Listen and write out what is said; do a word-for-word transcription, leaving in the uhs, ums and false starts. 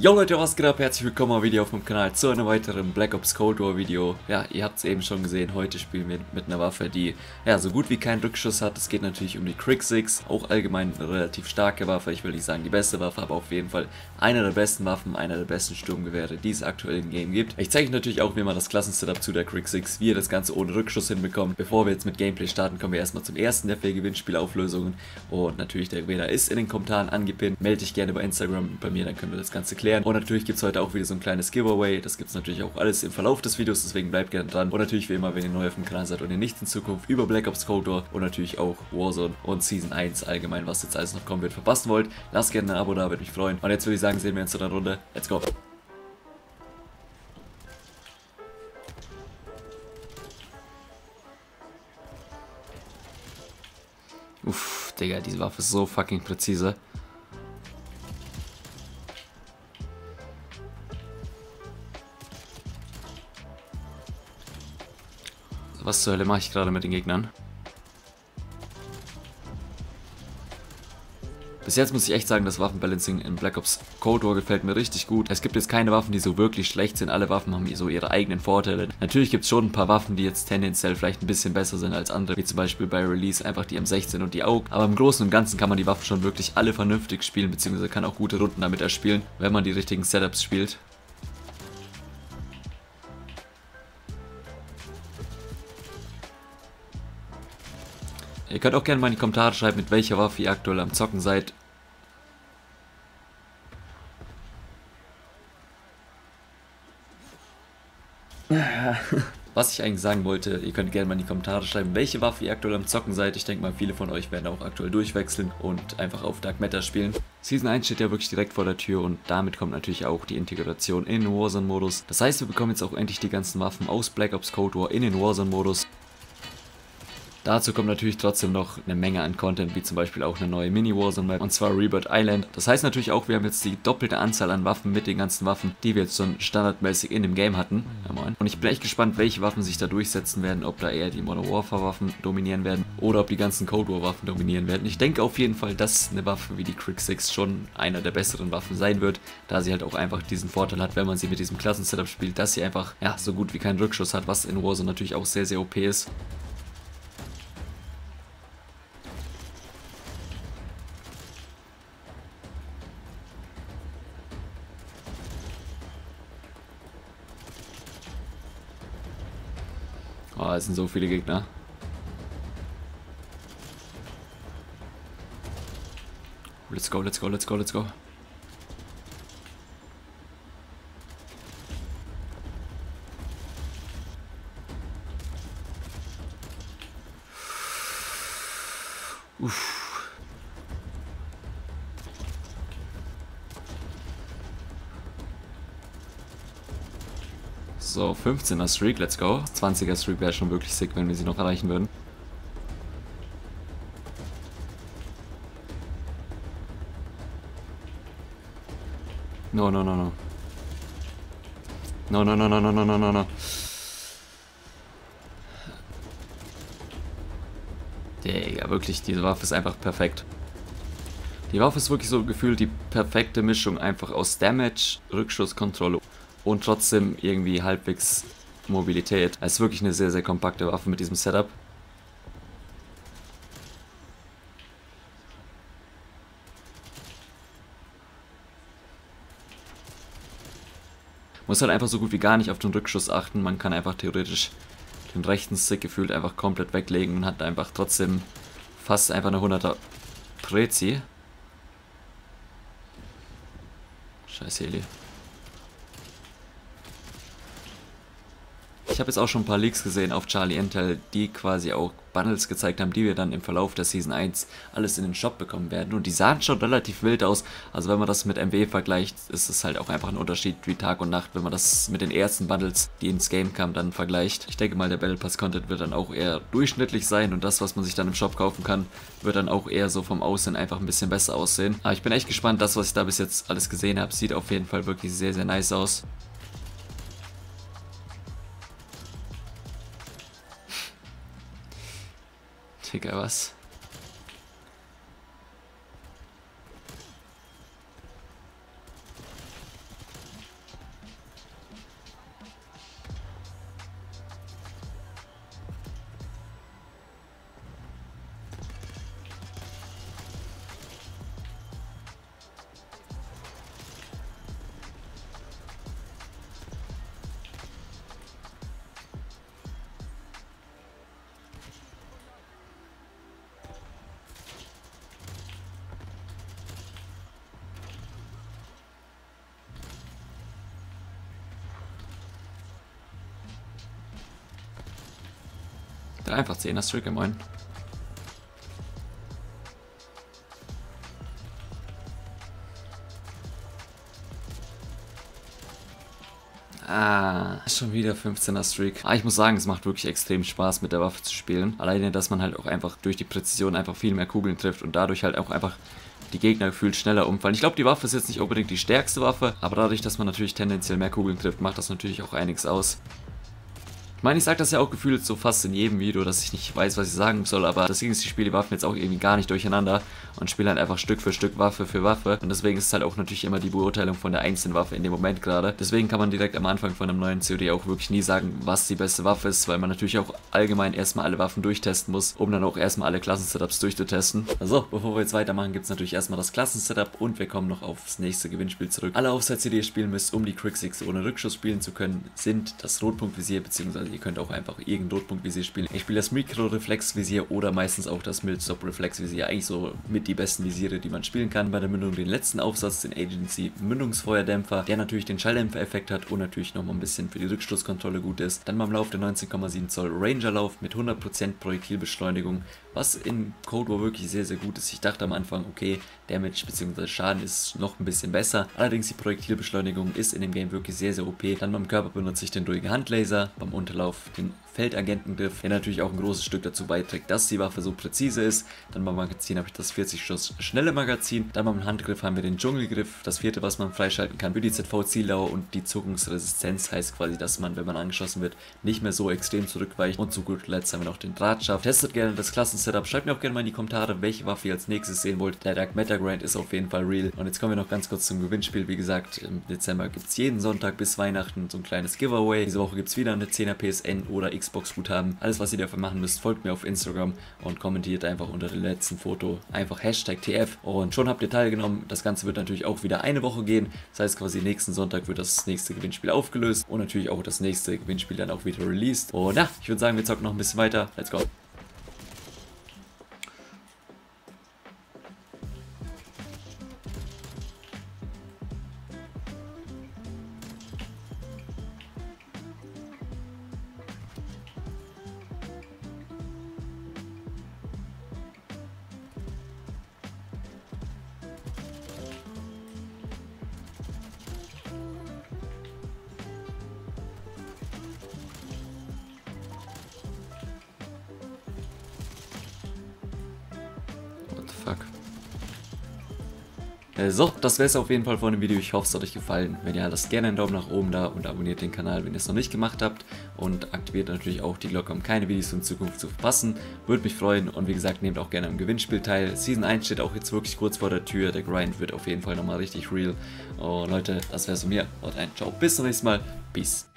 Jo Leute, was geht ab? Herzlich willkommen mal wieder auf meinem Kanal zu einem weiteren Black Ops Cold War Video. Ja, ihr habt es eben schon gesehen, heute spielen wir mit einer Waffe, die ja so gut wie keinen Rückschuss hat. Es geht natürlich um die Krig sechs, auch allgemein eine relativ starke Waffe. Ich will nicht sagen die beste Waffe, aber auf jeden Fall eine der besten Waffen, eine der besten Sturmgewehre, die es aktuell im Game gibt. Ich zeige euch natürlich auch wie immer das Klassensetup zu der Krig sechs, wie ihr das Ganze ohne Rückschuss hinbekommt. Bevor wir jetzt mit Gameplay starten, kommen wir erstmal zum ersten der vier Gewinnspielauflösungen. Und natürlich der Gewinner ist in den Kommentaren angepinnt. Melde dich gerne bei Instagram bei mir, dann können wir das Ganze klären. Und natürlich gibt es heute auch wieder so ein kleines Giveaway. Das gibt es natürlich auch alles im Verlauf des Videos, deswegen bleibt gerne dran. Und natürlich wie immer, wenn ihr neu auf dem Kanal seid und ihr nichts in Zukunft über Black Ops Cold War und natürlich auch Warzone und Season eins allgemein, was jetzt alles noch kommen wird, verpassen wollt, lasst gerne ein Abo da, würde mich freuen. Und jetzt würde ich sagen, sehen wir uns in der Runde. Let's go! Uff, Digga, diese Waffe ist so fucking präzise. Was zur Hölle mache ich gerade mit den Gegnern? Bis jetzt muss ich echt sagen, das Waffenbalancing in Black Ops Cold War gefällt mir richtig gut. Es gibt jetzt keine Waffen, die so wirklich schlecht sind. Alle Waffen haben hier so ihre eigenen Vorteile. Natürlich gibt es schon ein paar Waffen, die jetzt tendenziell vielleicht ein bisschen besser sind als andere, wie zum Beispiel bei Release einfach die M sechzehn und die A U G. Aber im Großen und Ganzen kann man die Waffen schon wirklich alle vernünftig spielen, beziehungsweise kann auch gute Runden damit erspielen, wenn man die richtigen Setups spielt. Ihr könnt auch gerne mal in die Kommentare schreiben, mit welcher Waffe ihr aktuell am Zocken seid. Was ich eigentlich sagen wollte, ihr könnt gerne mal in die Kommentare schreiben, welche Waffe ihr aktuell am Zocken seid. Ich denke mal, viele von euch werden auch aktuell durchwechseln und einfach auf Dark Matter spielen. Season eins steht ja wirklich direkt vor der Tür und damit kommt natürlich auch die Integration in den Warzone-Modus. Das heißt, wir bekommen jetzt auch endlich die ganzen Waffen aus Black Ops Cold War in den Warzone-Modus. Dazu kommt natürlich trotzdem noch eine Menge an Content, wie zum Beispiel auch eine neue Mini-Warzone-Map, und zwar Rebirth Island. Das heißt natürlich auch, wir haben jetzt die doppelte Anzahl an Waffen mit den ganzen Waffen, die wir jetzt schon standardmäßig in dem Game hatten. Ja, moin. Und ich bin echt gespannt, welche Waffen sich da durchsetzen werden, ob da eher die Modern Warfare-Waffen dominieren werden oder ob die ganzen Cold War-Waffen dominieren werden. Ich denke auf jeden Fall, dass eine Waffe wie die Krig sechs schon einer der besseren Waffen sein wird, da sie halt auch einfach diesen Vorteil hat, wenn man sie mit diesem Klassen-Setup spielt, dass sie einfach ja, so gut wie keinen Rückschuss hat, was in Warzone natürlich auch sehr, sehr O P ist. Oh, es sind so viele Gegner. Let's go, let's go, let's go, let's go. Uff. So, fünfzehner Streak, let's go. zwanziger Streak wäre schon wirklich sick, wenn wir sie noch erreichen würden. No, no, no, no. No, no, no, no, no, no, no, no, no. Digga, wirklich, diese Waffe ist einfach perfekt. Die Waffe ist wirklich so gefühlt die perfekte Mischung einfach aus Damage, Rückschusskontrolle und trotzdem irgendwie halbwegs Mobilität. Es ist wirklich eine sehr, sehr kompakte Waffe mit diesem Setup. Muss halt einfach so gut wie gar nicht auf den Rückschuss achten. Man kann einfach theoretisch den rechten Stick gefühlt einfach komplett weglegen und hat einfach trotzdem fast einfach eine hunderter Prezi. Scheiß Heli. Ich habe jetzt auch schon ein paar Leaks gesehen auf Charlie Intel, die quasi auch Bundles gezeigt haben, die wir dann im Verlauf der Season eins alles in den Shop bekommen werden. Und die sahen schon relativ wild aus. Also wenn man das mit M W vergleicht, ist es halt auch einfach ein Unterschied wie Tag und Nacht, wenn man das mit den ersten Bundles, die ins Game kamen, dann vergleicht. Ich denke mal, der Battle Pass Content wird dann auch eher durchschnittlich sein und das, was man sich dann im Shop kaufen kann, wird dann auch eher so vom Aussehen einfach ein bisschen besser aussehen. Aber ich bin echt gespannt, das, was ich da bis jetzt alles gesehen habe, sieht auf jeden Fall wirklich sehr, sehr nice aus. Digga, was? Einfach zehner Stricker, moin. Ah, schon wieder fünfzehner Streak. Ah, ich muss sagen, es macht wirklich extrem Spaß, mit der Waffe zu spielen. Alleine, dass man halt auch einfach durch die Präzision einfach viel mehr Kugeln trifft und dadurch halt auch einfach die Gegner gefühlt schneller umfallen. Ich glaube, die Waffe ist jetzt nicht unbedingt die stärkste Waffe, aber dadurch, dass man natürlich tendenziell mehr Kugeln trifft, macht das natürlich auch einiges aus. Ich meine, ich sage das ja auch gefühlt so fast in jedem Video, dass ich nicht weiß, was ich sagen soll, aber deswegen ist die Spielewaffen jetzt auch irgendwie gar nicht durcheinander und spielen halt einfach Stück für Stück, Waffe für Waffe, und deswegen ist es halt auch natürlich immer die Beurteilung von der einzelnen Waffe in dem Moment gerade. Deswegen kann man direkt am Anfang von einem neuen C O D auch wirklich nie sagen, was die beste Waffe ist, weil man natürlich auch allgemein erstmal alle Waffen durchtesten muss, um dann auch erstmal alle Klassen-Setups durchzutesten. Also, bevor wir jetzt weitermachen, gibt es natürlich erstmal das Klassen-Setup und wir kommen noch aufs nächste Gewinnspiel zurück. Alle Aufsätze, die ihr spielen müsst, um die Krig sechs ohne Rückschuss spielen zu können, sind das Rotpunktvisier bzw. ihr könnt auch einfach irgendein Rotpunktvisier spielen. Ich spiele das Micro-Reflex-Visier oder meistens auch das Mildstop-Reflex-Visier. Eigentlich so mit die besten Visiere, die man spielen kann. Bei der Mündung den letzten Aufsatz, den Agency-Mündungsfeuerdämpfer, der natürlich den Schalldämpfer-Effekt hat und natürlich nochmal ein bisschen für die Rückstoßkontrolle gut ist. Dann beim Lauf der neunzehn Komma sieben Zoll Ranger-Lauf mit hundert Prozent Projektilbeschleunigung, was in Cold War wirklich sehr, sehr gut ist. Ich dachte am Anfang, okay, Damage bzw. Schaden ist noch ein bisschen besser. Allerdings die Projektilbeschleunigung ist in dem Game wirklich sehr, sehr O P. Dann beim Körper benutze ich den ruhigen Handlaser, beim Unterlauf den Feldagentengriff, der natürlich auch ein großes Stück dazu beiträgt, dass die Waffe so präzise ist. Dann beim Magazin habe ich das vierzig Schuss schnelle Magazin. Dann beim Handgriff haben wir den Dschungelgriff, das vierte, was man freischalten kann für die Z V-Zieldauer und die Zuckungsresistenz, heißt quasi, dass man, wenn man angeschossen wird, nicht mehr so extrem zurückweicht. Und zu guter Letzt haben wir noch den Drahtschaft. Testet gerne das Klassen-Setup, schreibt mir auch gerne mal in die Kommentare, welche Waffe ihr als nächstes sehen wollt. Der Dark Matter Grind ist auf jeden Fall real. Und jetzt kommen wir noch ganz kurz zum Gewinnspiel. Wie gesagt, im Dezember gibt es jeden Sonntag bis Weihnachten so ein kleines Giveaway. Diese Woche gibt es wieder eine zehner P S oder Xbox-Guthaben. Alles, was ihr dafür machen müsst, folgt mir auf Instagram und kommentiert einfach unter dem letzten Foto einfach Hashtag T F und schon habt ihr teilgenommen. Das Ganze wird natürlich auch wieder eine Woche gehen. Das heißt quasi nächsten Sonntag wird das nächste Gewinnspiel aufgelöst und natürlich auch das nächste Gewinnspiel dann auch wieder released. Und ja, ich würde sagen, wir zocken noch ein bisschen weiter. Let's go! So, das wäre es auf jeden Fall von dem Video. Ich hoffe, es hat euch gefallen. Wenn ja, lasst gerne einen Daumen nach oben da und abonniert den Kanal, wenn ihr es noch nicht gemacht habt. Und aktiviert natürlich auch die Glocke, um keine Videos in Zukunft zu verpassen. Würde mich freuen. Und wie gesagt, nehmt auch gerne am Gewinnspiel teil. Season eins steht auch jetzt wirklich kurz vor der Tür. Der Grind wird auf jeden Fall nochmal richtig real. Und Leute, das wäre es von mir. Haut rein, ciao, bis zum nächsten Mal. Peace.